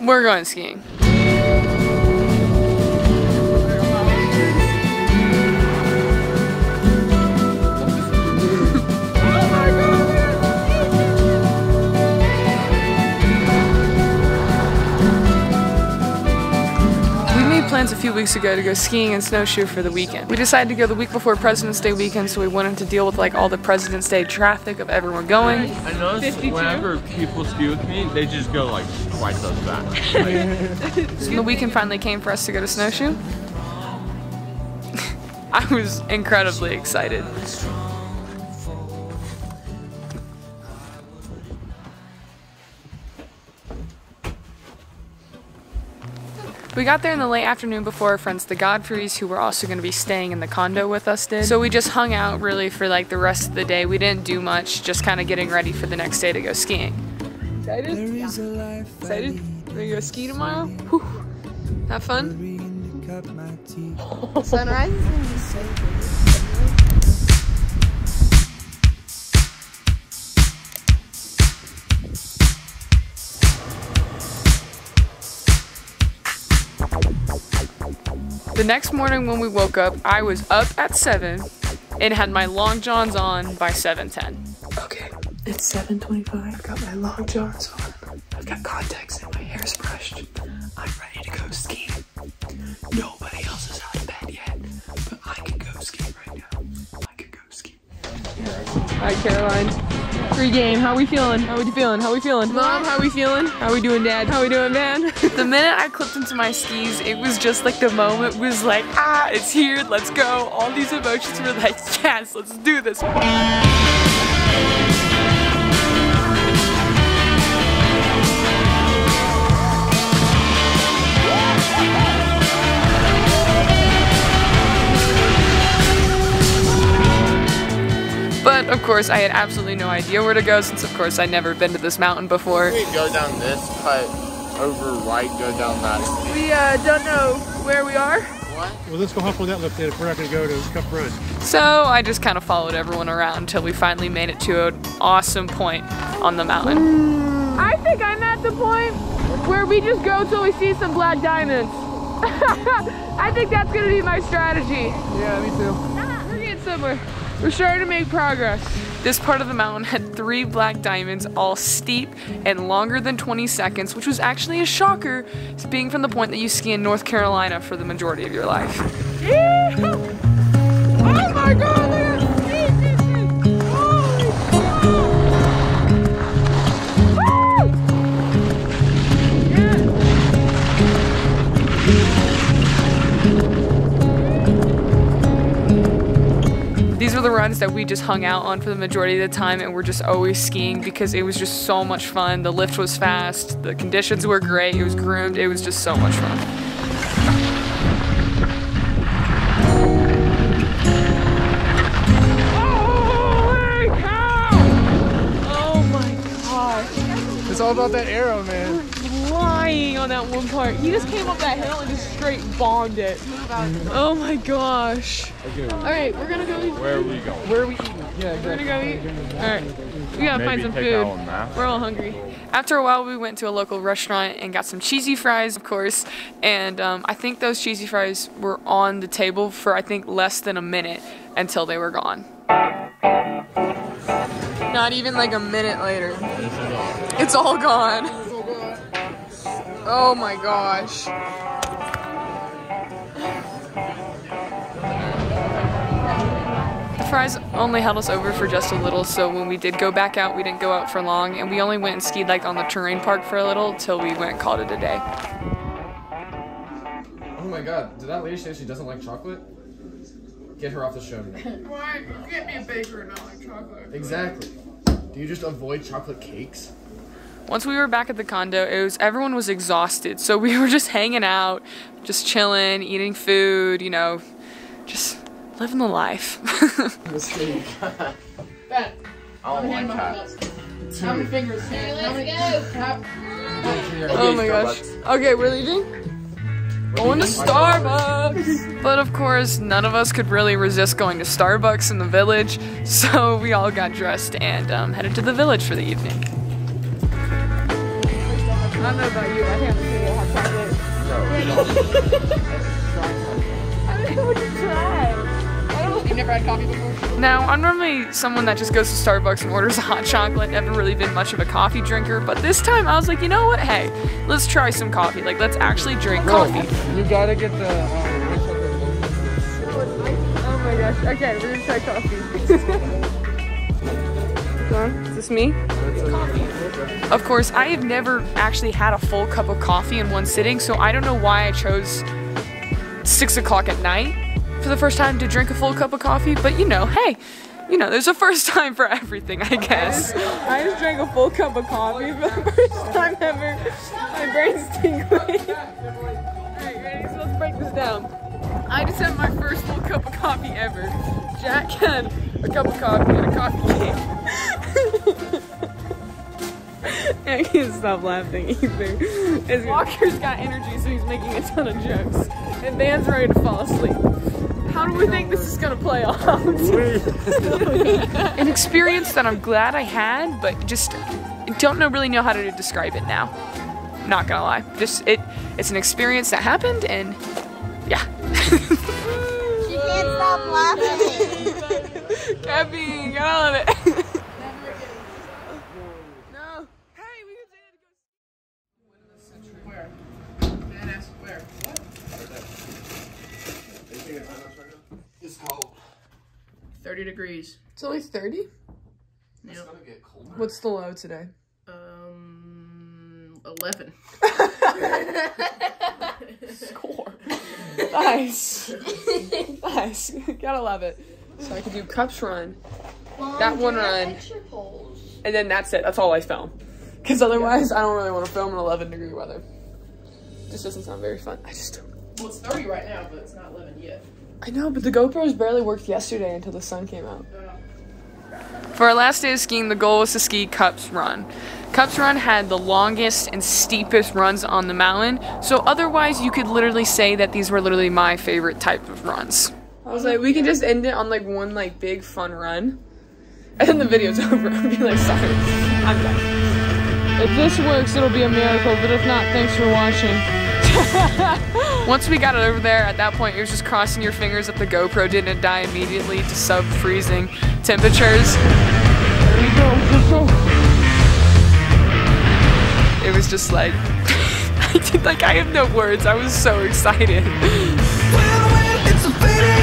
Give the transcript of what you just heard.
We're going skiing. Plans a few weeks ago to go skiing and snowshoe for the weekend. We decided to go the week before President's Day weekend, so we wanted to deal with like all the President's Day traffic of everyone going. I notice 52. Whenever people ski with me, they just go like twice as fast. So the weekend finally came for us to go to snowshoe. I was incredibly excited. We got there in the late afternoon before our friends the Godfreys, who were also going to be staying in the condo with us, did. So we just hung out really for like the rest of the day. We didn't do much, just kind of getting ready for the next day to go skiing. Excited? Yeah. Excited? We're going to go ski tomorrow? Whew. Have fun? Sunrise? The next morning when we woke up, I was up at 7 and had my long johns on by 7:10. Okay, it's 7:25. I've got my long johns on. I've got contacts and my hair's brushed. I'm ready to go skiing. Nobody else is out of bed yet, but I can go skiing right now. I can go skiing. Alright, Caroline. Free game. How we feeling? How we feeling? How we feeling? Mom, how we feeling? How we doing, Dad? How we doing, man? The minute I clipped into my skis, it was just like the moment was like, ah, it's here, let's go. All these emotions were like, yes, let's do this. But of course, I had absolutely no idea where to go since, of course, I'd never been to this mountain before. We go down this cut. Over right, go down that. We don't know where we are. What? Well, let's go hop on that lift if we're not going to go to Cupp's Run. So I just kind of followed everyone around until we finally made it to an awesome point on the mountain. Mm. I think I'm at the point where we just go till we see some black diamonds. I think that's going to be my strategy. Yeah, me too. Ah, we're getting somewhere. We're starting to make progress. This part of the mountain had 3 black diamonds, all steep and longer than 20 seconds, which was actually a shocker, being from the point that you ski in North Carolina for the majority of your life. Oh my God! These were the runs that we just hung out on for the majority of the time, and we're just always skiing because it was just so much fun. The lift was fast, the conditions were great, it was groomed, it was just so much fun. It's all about that arrow, man. We're flying on that one part. He just came up that hill and just straight bombed it. Oh my gosh. Okay. All right, we're gonna go eat. Where are we going? Where are we eating? Yeah, exactly. We're gonna go eat. All right, we gotta find some food. We're all hungry. After a while, we went to a local restaurant and got some cheesy fries, of course. And I think those cheesy fries were on the table for I think less than a minute until they were gone. Not even like a minute later. It's all gone. Oh my gosh. The fries only held us over for just a little, so when we did go back out, we didn't go out for long, and we only went and skied like on the terrain park for a little till we went and called it a day. Oh my God, did that lady say she doesn't like chocolate? Get her off the show now. Why? Get me a baker and not like chocolate. Exactly. Do you just avoid chocolate cakes? Once we were back at the condo, everyone was exhausted, so we were just hanging out, just chilling, eating food, you know, just living the life. Bet. I don't like cats. How many fingers? Let's go. Oh my gosh. Okay, we're leaving? Going to Starbucks! But of course, none of us could really resist going to Starbucks in the village, so we all got dressed and headed to the village for the evening. I don't know about you, I can't. I don't know what to try. You've never had coffee before? Now, I'm normally someone that just goes to Starbucks and orders a hot chocolate. Never really been much of a coffee drinker, but this time I was like, you know what? Hey, let's try some coffee. Like, let's actually drink coffee. You gotta get the. Oh my gosh. Okay, we're gonna try coffee. Is this me? Coffee. Of course, I have never actually had a full cup of coffee in one sitting, so I don't know why I chose 6 o'clock at night for the first time to drink a full cup of coffee, but you know, hey, you know, there's a first time for everything, I guess. I just drank a full cup of coffee for the first time ever. My brain's tingling. Alright, ready? So let's break this down. I just had my first full cup of coffee ever. Jack had a cup of coffee and a coffee cake. I can't stop laughing either. It's Walker's got energy, so he's making a ton of jokes. And Dan's ready to fall asleep. How do we think this is gonna play out? An experience that I'm glad I had, but just don't really know how to describe it now. Not gonna lie. Just it's an experience that happened, and yeah. She can't stop laughing. Caffeine, get all of it. It's cold. 30 degrees. It's only 30? It's gonna get colder. What's the low today? 11. Score. Nice. Nice. Gotta love it. So I can do Cupp's Run. Mom, that one run. And then that's it. That's all I film. Because otherwise, I don't really want to film in 11-degree weather. This doesn't sound very fun. I just don't. Well, it's 30 right now, but it's not 11 yet. I know, but the GoPros barely worked yesterday until the sun came out. For our last day of skiing, the goal was to ski Cupp's Run. Cupp's Run had the longest and steepest runs on the mountain, so otherwise you could literally say that these were literally my favorite type of runs. I was like, we can just end it on like one like big fun run, and then the video's over. I'll be like, sorry, I'm done. If this works, it'll be a miracle, but if not, thanks for watching. Once we got it over there, at that point, it was just crossing your fingers that the GoPro didn't die immediately to sub-freezing temperatures. There you go, let's go. It was just like, I have no words. I was so excited. Well, it's a